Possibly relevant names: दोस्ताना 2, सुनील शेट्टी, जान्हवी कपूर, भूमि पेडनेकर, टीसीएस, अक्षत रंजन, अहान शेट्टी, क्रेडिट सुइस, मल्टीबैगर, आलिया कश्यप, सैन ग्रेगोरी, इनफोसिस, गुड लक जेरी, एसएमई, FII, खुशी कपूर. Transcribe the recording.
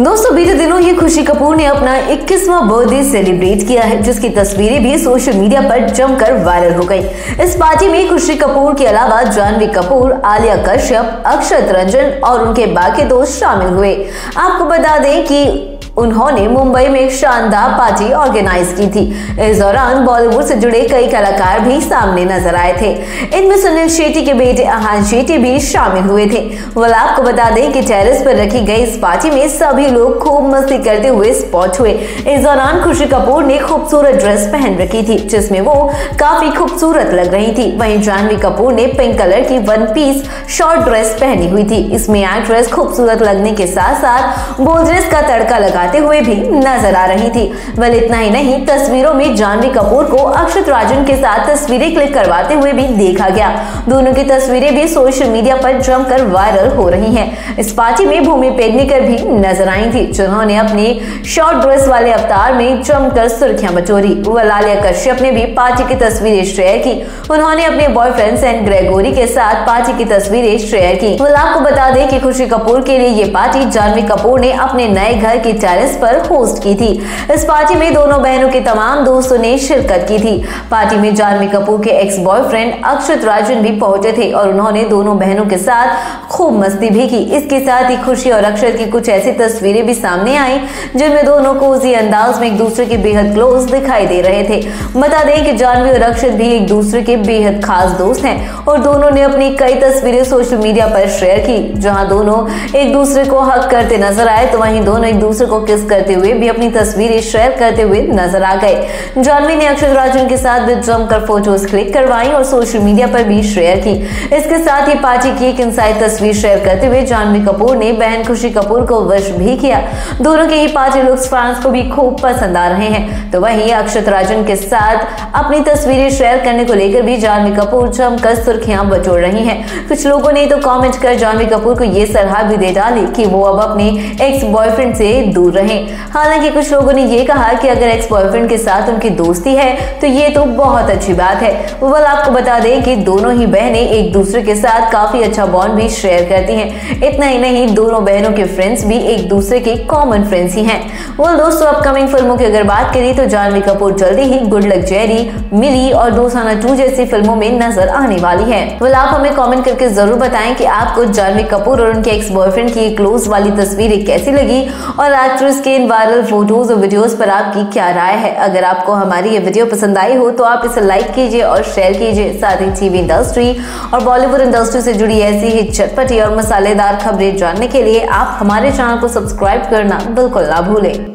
दोस्तों बीते दिनों ही खुशी कपूर ने अपना 21वां बर्थडे सेलिब्रेट किया है, जिसकी तस्वीरें भी सोशल मीडिया पर जमकर वायरल हो गई। इस पार्टी में खुशी कपूर के अलावा जान्हवी कपूर, आलिया कश्यप, अक्षत रंजन और उनके बाकी दोस्त शामिल हुए। आपको बता दें कि उन्होंने मुंबई में एक शानदार पार्टी ऑर्गेनाइज की थी। इस दौरान बॉलीवुड से जुड़े कई कलाकार भी सामने नजर आए थे। इनमें सुनील शेट्टी के बेटे अहान शेट्टी भी शामिल हुए थे। वाला आपको बता दें कि टेरेस पर रखी गई इस पार्टी में सभी लोग खूब मस्ती करते हुए स्पॉट हुए। इस दौरान खुशी कपूर ने खूबसूरत ड्रेस पहन रखी थी, जिसमें वो काफी खूबसूरत लग रही थी। वहीं जान्हवी कपूर ने पिंक कलर की वन पीस शॉर्ट ड्रेस पहनी हुई थी। इसमें एक्ट्रेस खूबसूरत लगने के साथ साथ बोल्डनेस का तड़का लगा हुए भी नजर आ रही थी। वल इतना ही नहीं, तस्वीरों में जान्हवी कपूर को अक्षत रंजन के साथ तस्वीरें क्लिक करवाते हुए भी देखा गया। दोनों की तस्वीरें भी सोशल मीडिया पर जमकर वायरल हो रही हैं। इस पार्टी में भूमि पेडनेकर भी नजर आई थी, जिन्होंने अपने शॉर्ट ड्रेस वाले अवतार में जमकर सुर्खियां बटोरी। आलिया कश्यप ने भी पार्टी की तस्वीरें शेयर की। उन्होंने अपने बॉयफ्रेंड सैन ग्रेगोरी के साथ पार्टी की तस्वीरें शेयर की। वल आपको बता दें कि खुशी कपूर के लिए ये पार्टी जान्हवी कपूर ने अपने नए घर की टेरेस पर होस्ट की थी। इस पार्टी में दोनों बहनों के तमाम दोस्तों ने शिरकत की थी। पार्टी में जान्हवी कपूर के एक्स बॉयफ्रेंड अक्षत रंजन भी पहुंचे थे और उन्होंने दोनों बहनों के साथ खूब मस्ती भी की। इसके साथ ही खुशी और अक्षत की कुछ ऐसी तस्वीरें भी सामने आई जिनमें दोनों को उसी अंदाज में एक दूसरे के बेहद क्लोज दिखाई दे रहे थे। बता दें कि जान्हवी और अक्षत भी एक दूसरे के बेहद खास दोस्त हैं और दोनों ने अपनी कई तस्वीरें सोशल मीडिया पर शेयर की। जहाँ दोनों एक दूसरे को हक करते नजर आए, तो वहीं दोनों एक दूसरे को किस करते हुए भी अपनी तस्वीरें शेयर करते हुए नजर आ गए। जान्हवी ने अक्षत रंजन के साथ भी जमकर फोटोज क्लिक करवाई और सोशल मीडिया पर भी शेयर की। इसके साथ ही पार्टी की एक इनसाइड तस्वीर शेयर करते हुए जान्हवी कपूर ने बहन खुशी कपूर को विश भी किया। दोनों के ही पार्टी लुक्स फैंस को भी खूब पसंद आ रहे हैं। तो वहीं अक्षत रंजन के साथ अपनी तस्वीरें शेयर करने को लेकर भी जान्हवी कपूर जमकर सुर्खियां बटोर रही है। कुछ लोगों ने तो कॉमेंट कर जान्हवी कपूर को ये सलाह भी दे डाली कि वो अब अपने एक्स बॉयफ्रेंड से दूर रहे। हालांकि कुछ लोगों ने ये कहा कि अगर एक्स बॉयफ्रेंड के साथ उनकी दोस्ती है तो ये तो बहुत अच्छी बात है। वल आपको बता दें कि दोनों ही बहनें एक दूसरे के साथ काफी अच्छा बॉन्ड भी शेयर करती हैं। इतना ही नहीं, दोनों बहनों के फ्रेंड्स भी एक दूसरे के कॉमन फ्रेंड्स ही हैं। वल दोस्तों, अपकमिंग फिल्मों की अगर बात करें तो जान्हवी कपूर जल्दी ही गुड लक जेरी, मिली और दोस्ताना 2 जैसी फिल्मों में नजर आने वाली है। वल आप हमें कॉमेंट करके जरूर बताएं कि आपको जान्हवी कपूर और उनके एक्स बॉयफ्रेंड की क्लोज वाली तस्वीरें कैसी लगी और एक्ट्रेस के इन वायरल फोटोज और वीडियोस पर आपकी क्या राय है। अगर आपको हमारी ये वीडियो पसंद आई हो तो आप इसे लाइक कीजिए और शेयर कीजिए। साथ ही टीवी इंडस्ट्री और बॉलीवुड इंडस्ट्री से जुड़ी ऐसी ही चटपटी और मसालेदार खबरें जानने के लिए आप हमारे चैनल को सब्सक्राइब करना बिल्कुल ना भूलें।